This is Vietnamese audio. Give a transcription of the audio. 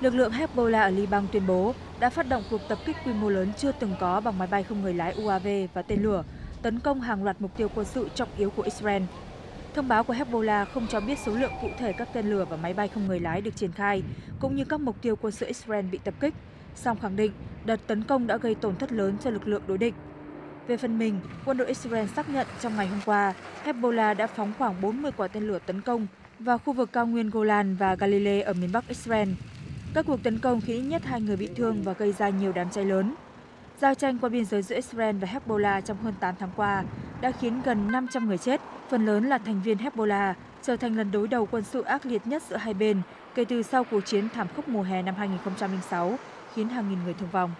Lực lượng Hezbollah ở Li-băng tuyên bố đã phát động cuộc tập kích quy mô lớn chưa từng có bằng máy bay không người lái UAV và tên lửa, tấn công hàng loạt mục tiêu quân sự trọng yếu của Israel. Thông báo của Hezbollah không cho biết số lượng cụ thể các tên lửa và máy bay không người lái được triển khai, cũng như các mục tiêu quân sự Israel bị tập kích, song khẳng định đợt tấn công đã gây tổn thất lớn cho lực lượng đối địch. Về phần mình, quân đội Israel xác nhận trong ngày hôm qua, Hezbollah đã phóng khoảng 40 quả tên lửa tấn công vào khu vực cao nguyên Golan và Galilee ở miền Bắc Israel. Các cuộc tấn công khiến ít nhất 2 người bị thương và gây ra nhiều đám cháy lớn. Giao tranh qua biên giới giữa Israel và Hezbollah trong hơn 8 tháng qua đã khiến gần 500 người chết, phần lớn là thành viên Hezbollah, trở thành lần đối đầu quân sự ác liệt nhất giữa hai bên kể từ sau cuộc chiến thảm khốc mùa hè năm 2006, khiến hàng nghìn người thương vong.